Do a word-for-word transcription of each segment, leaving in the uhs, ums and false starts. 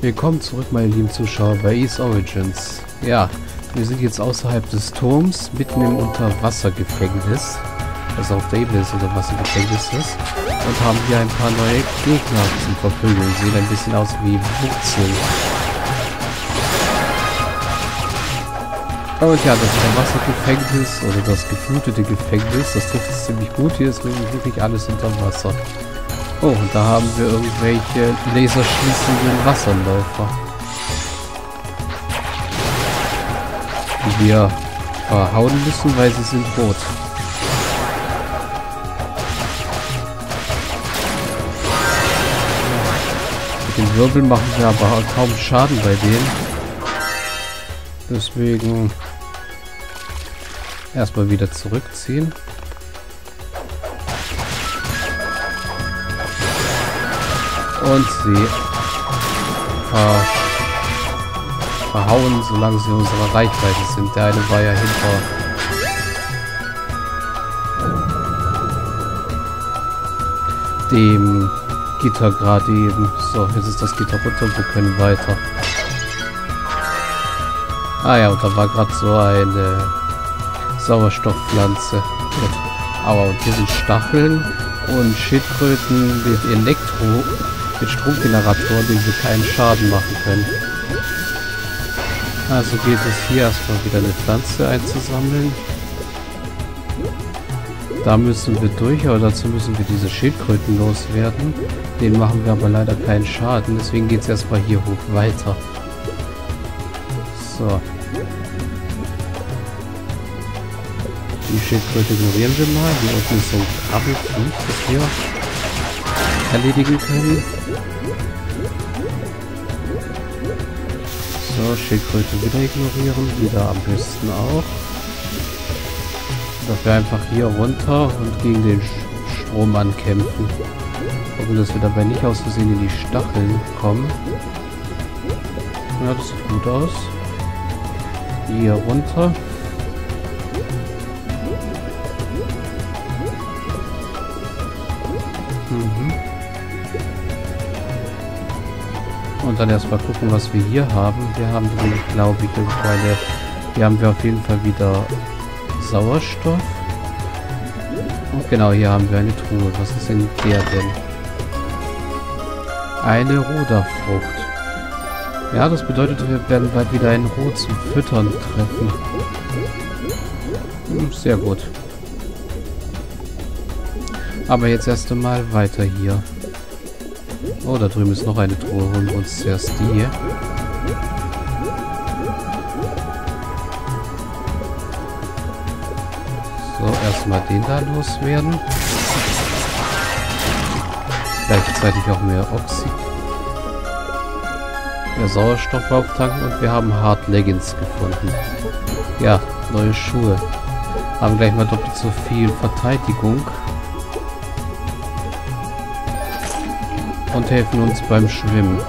Willkommen zurück, meine lieben Zuschauer, bei Ys Origins. Ja, wir sind jetzt außerhalb des Turms, mitten im Unterwassergefängnis. Also auf der Ebene des Unterwassergefängnisses. Und haben hier ein paar neue Gegner zum Verprügeln. Sehen ein bisschen aus wie Wurzeln. Und ja, das Unterwassergefängnis oder das geflutete Gefängnis, das trifft es ziemlich gut. Hier ist wirklich alles unter Wasser. Oh, und da haben wir irgendwelche laserschießenden Wasserläufer, die wir verhauen müssen, weil sie sind rot. Mit dem Wirbel machen wir aber kaum Schaden bei denen. Deswegen erstmal wieder zurückziehen. Und sie ver verhauen, solange sie in unserer Reichweite sind. Der eine war ja hinter dem Gitter gerade eben. So, jetzt ist das Gitter runter und wir können weiter. Ah ja, und da war gerade so eine Sauerstoffpflanze. Aua, und hier sind Stacheln und Schildkröten mit Elektro. Mit Stromgeneratoren, denen wir keinen Schaden machen können. Also geht es hier erstmal wieder eine Pflanze einzusammeln. Da müssen wir durch, aber dazu müssen wir diese Schildkröten loswerden. Den machen wir aber leider keinen Schaden, deswegen geht es erstmal hier hoch weiter. So. Die Schildkröte ignorieren wir mal. Hier unten ist so ein Kabelflug, das wir erledigen können. So, Schildkröte wieder ignorieren, wieder am besten auch. Dafür einfach hier runter und gegen den Strom ankämpfen. Hoffen, dass wir dabei nicht aus Versehen in die Stacheln kommen. Ja, das sieht gut aus. Hier runter. Mhm. Und dann erstmal gucken, was wir hier haben. Wir haben, glaube ich, mittlerweile, hier haben wir auf jeden Fall wieder Sauerstoff. Und genau, hier haben wir eine Truhe. Was ist denn der denn? Eine Ruderfrucht. Ja, das bedeutet, wir werden bald wieder ein Rot zum Füttern treffen. Hm, sehr gut. Aber jetzt erst einmal weiter hier. Oh, da drüben ist noch eine Truhe. Holen wir uns zuerst die hier. So, erstmal den da loswerden. Gleichzeitig auch mehr Oxy. Mehr Sauerstoff auftanken und wir haben Hard Leggings gefunden. Ja, neue Schuhe. Haben gleich mal doppelt so viel Verteidigung. Und helfen uns beim Schwimmen.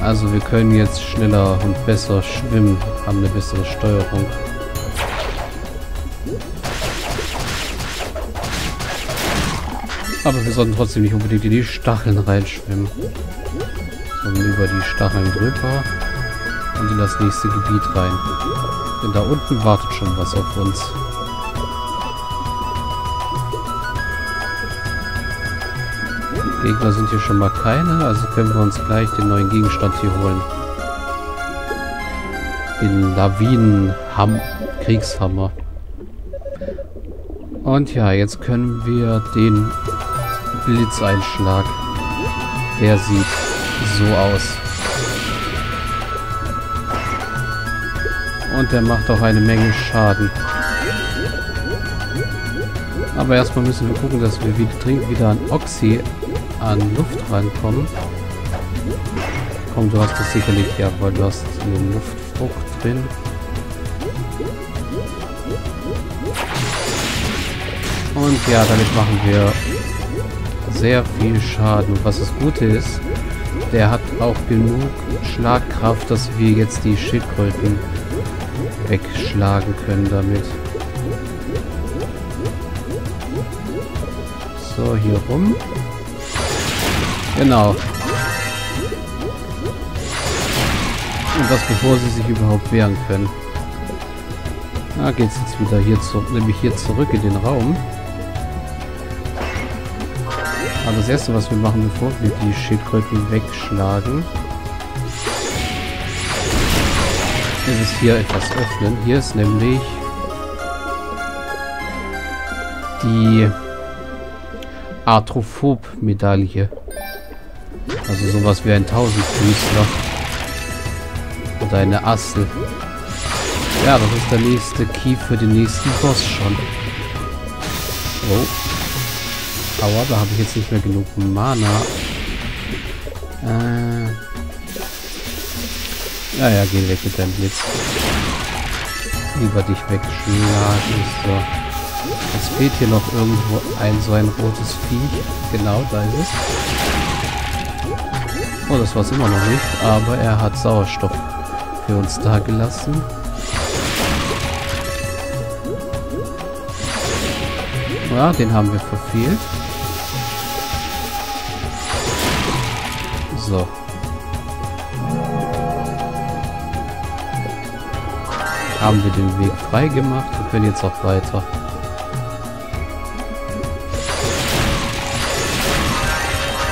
Also wir können jetzt schneller und besser schwimmen, haben eine bessere Steuerung. Aber wir sollten trotzdem nicht unbedingt in die Stacheln reinschwimmen. Sondern über die Stacheln drüber und in das nächste Gebiet rein. Denn da unten wartet schon was auf uns. Gegner sind hier schon mal keine, also können wir uns gleich den neuen Gegenstand hier holen. Den Lawinen-Kriegshammer. Und ja, jetzt können wir den Blitzeinschlag. Der sieht so aus. Und der macht auch eine Menge Schaden. Aber erstmal müssen wir gucken, dass wir wieder dringend wieder an Oxy an Luft rankommen. Komm, du hast das sicherlich, ja, weil du hast eine Luftfrucht drin. Und ja, damit machen wir sehr viel Schaden. Und was das Gute ist, der hat auch genug Schlagkraft, dass wir jetzt die Schildkröten wegschlagen können damit. So, hier rum. Genau. Und das bevor sie sich überhaupt wehren können. Na, geht's jetzt wieder hier zurück, nämlich hier zurück in den Raum. Aber das erste, was wir machen, bevor wir die Schildkröten wegschlagen, ist es hier etwas öffnen. Hier ist nämlich die Atrophob-Medaille. Also sowas wie ein Tausendfüßler. Oder eine Assel. Ja, das ist der nächste Key für den nächsten Boss schon. Oh. Aua, da habe ich jetzt nicht mehr genug Mana. Äh. Naja, geh weg mit deinem Blitz. Lieber dich wegschlagen. So. Es fehlt hier noch irgendwo ein so ein rotes Vieh. Genau, da ist es. Oh, das war es immer noch nicht. Aber er hat Sauerstoff für uns da gelassen. Ja, den haben wir verfehlt. So. Haben wir den Weg frei gemacht. Wir können jetzt auch weiter.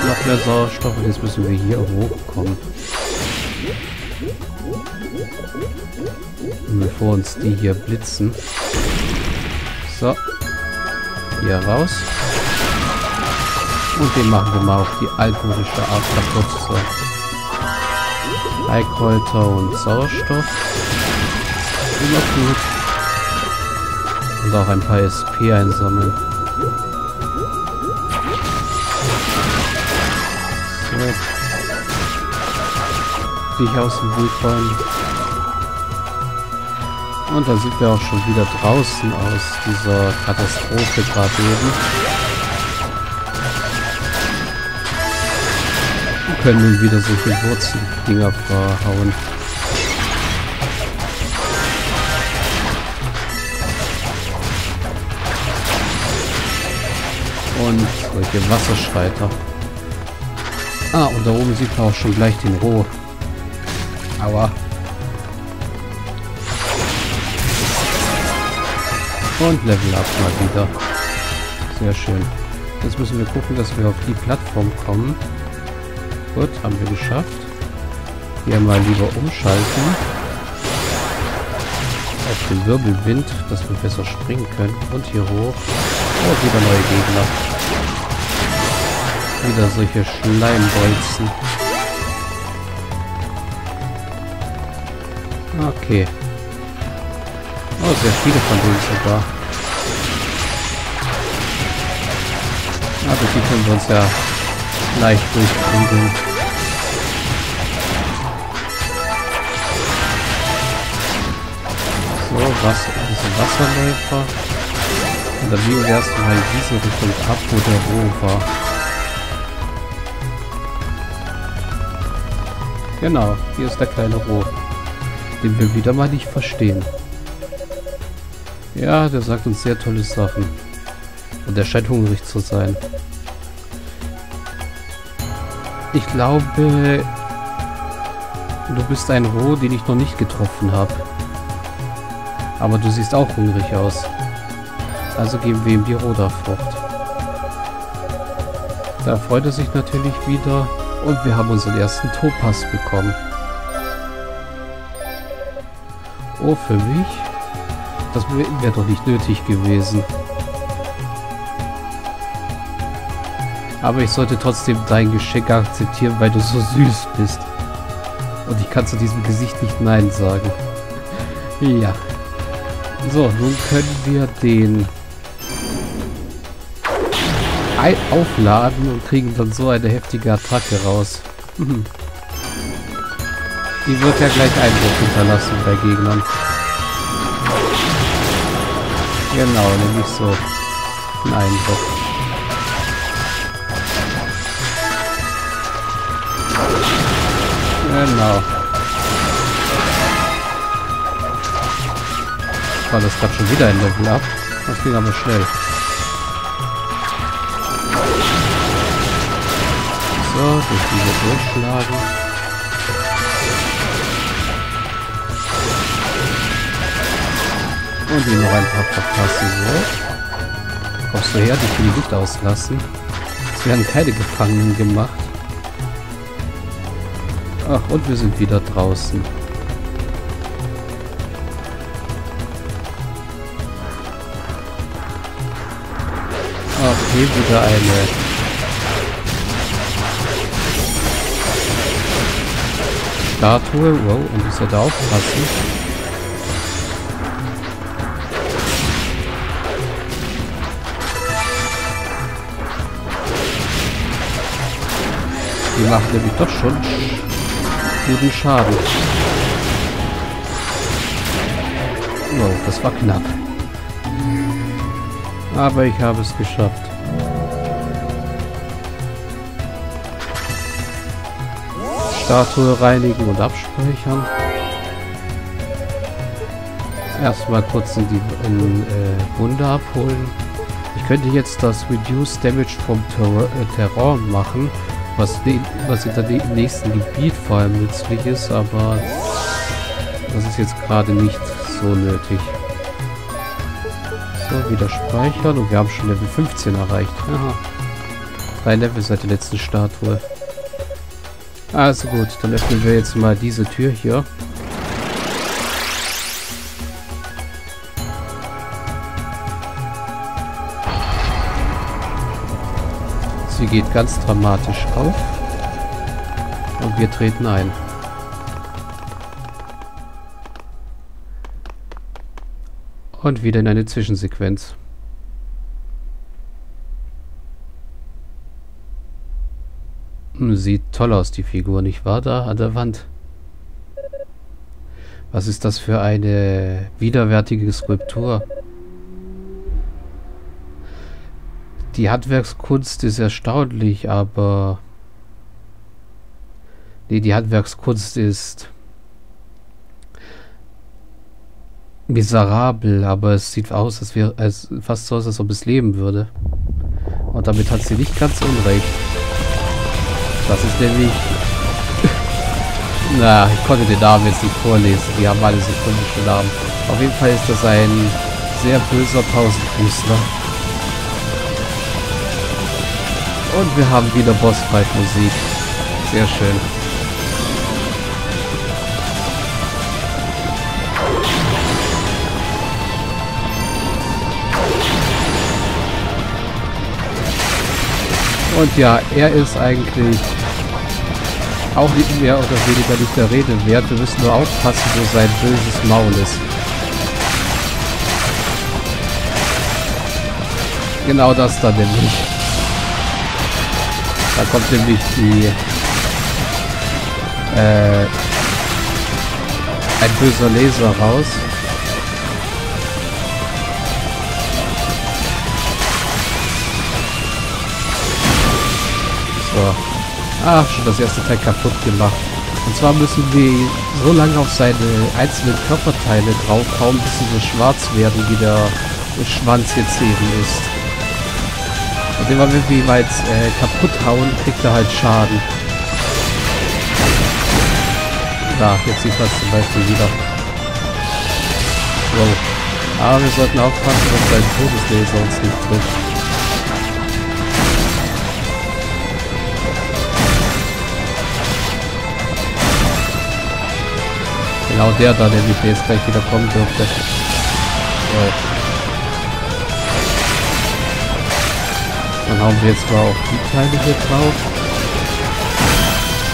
Noch mehr Sauerstoff. Und jetzt müssen wir hier hochkommen. Und bevor uns die hier blitzen. So. Hier raus. Und den machen wir mal auf die altmodische Art kaputt. So. Heikräuter und Sauerstoff. Immer gut. Und auch ein paar S P einsammeln. So. Dich aus dem Weg räumen. Und da sind wir auch schon wieder draußen aus dieser Katastrophe gerade eben. Wir können nun wieder solche Wurzeldinger verhauen. Und solche Wasserschreiter. Ah, und da oben sieht man auch schon gleich den Roh. Aua. Und Level Up mal wieder. Sehr schön. Jetzt müssen wir gucken, dass wir auf die Plattform kommen. Gut, haben wir geschafft. Hier mal lieber umschalten. Auf den Wirbelwind, dass wir besser springen können. Und hier hoch. Oh, wieder neue Gegner. Wieder solche Schleimbolzen. Okay. Oh, sehr viele von denen sogar. Aber die können wir uns ja leicht durchprügeln. So, was, also Wasserläufer. Und dann nehmen wir erstmal in diese Richtung ab, wo der Roh war. Genau, hier ist der kleine Roh. Den wir wieder mal nicht verstehen. Ja, der sagt uns sehr tolle Sachen. Und der scheint hungrig zu sein. Ich glaube, du bist ein Roh, den ich noch nicht getroffen habe. Aber du siehst auch hungrig aus. Also geben wir ihm die Rohda-Frucht. Da freut er sich natürlich wieder. Und wir haben unseren ersten Topaz bekommen. Oh, für mich? Das wäre doch nicht nötig gewesen. Aber ich sollte trotzdem dein Geschenk akzeptieren, weil du so süß bist. Und ich kann zu diesem Gesicht nicht Nein sagen. Ja. So, nun können wir den Ei aufladen und kriegen dann so eine heftige Attacke raus. Die wird ja gleich Eindruck hinterlassen bei Gegnern. Genau, nämlich so. Nein, doch. Genau. War das gerade schon wieder ein Level Up? Das ging aber schnell. So, durch die hier durchschlagen. Und hier noch ein paar verpassen. So. Kommst du her, die können gut auslassen. Es werden keine Gefangenen gemacht. Ach, und wir sind wieder draußen. Ach, hier wieder eine. Statue, wow, und ich soll da aufpassen. Die macht nämlich doch schon guten Schaden. Wow, das war knapp. Aber ich habe es geschafft. Statue reinigen und abspeichern. Erstmal kurz in die in, äh, Wunde abholen. Ich könnte jetzt das Reduce Damage vom Terror, äh, Terror machen, was, was hinter dem nächsten Gebiet vor allem nützlich ist, aber das ist jetzt gerade nicht so nötig. So, wieder speichern und wir haben schon Level fünfzehn erreicht. Aha. Drei Level seit der letzten Statue. Also gut, dann öffnen wir jetzt mal diese Tür hier. Sie geht ganz dramatisch auf. Und wir treten ein. Und wieder in eine Zwischensequenz. Sieht toll aus, die Figur, nicht wahr? Da an der Wand. Was ist das für eine widerwärtige Skulptur? Die Handwerkskunst ist erstaunlich, aber... Nee, die Handwerkskunst ist... miserabel, aber es sieht aus, als wäre es fast so aus, als ob es leben würde. Und damit hat sie nicht ganz unrecht. Das ist nämlich... Na, ich konnte den Namen jetzt nicht vorlesen. Die haben alle so komische Namen. Auf jeden Fall ist das ein sehr böser Pausenfußler. Und wir haben wieder Bossfight-Musik. Sehr schön. Und ja, er ist eigentlich auch nicht mehr oder weniger nicht der Rede wert. Wir müssen nur aufpassen, wo sein böses Maul ist. Genau das da nämlich. Da kommt nämlich die... Äh, ein böser Laser raus. Ach, schon das erste Teil kaputt gemacht. Und zwar müssen wir so lange auf seine einzelnen Körperteile draufhauen, bis sie so schwarz werden, wie der Schwanz jetzt eben ist. Und immer wenn wir ihn jetzt äh, kaputt hauen, kriegt er halt Schaden. Da, jetzt sieht man es zum Beispiel wieder. Wow. Aber wir sollten aufpassen, dass sein Todeslaser uns nicht trifft. Genau der da, der mit mir jetzt gleich wieder kommen dürfte. So. Dann haben wir jetzt mal auch die Teile hier drauf.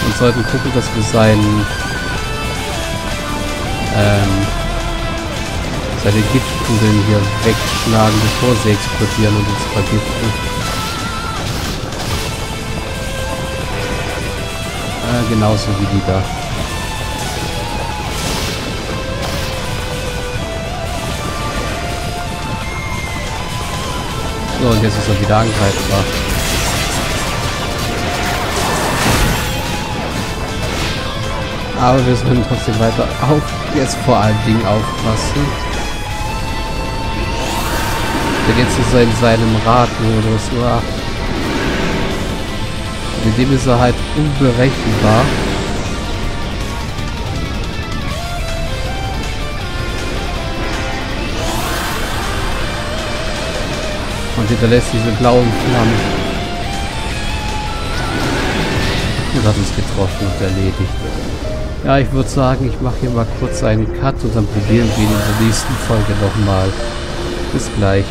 Und sollten gucken, dass wir seinen... Ähm, seine Giftkugeln hier wegschlagen, bevor sie explodieren und uns vergiften. Äh, genauso wie die da. So, und jetzt ist er wieder angreifbar. Aber wir sollten trotzdem weiter auf, jetzt vor allen Dingen aufpassen. Denn jetzt ist er in seinem Radmodus. Mit dem ist er halt unberechenbar. Und hinterlässt diese blauen Flammen. Und das ist getroffen und erledigt. Ja, ich würde sagen, ich mache hier mal kurz einen Cut und dann probieren wir ihn in der nächsten Folge nochmal. Bis gleich.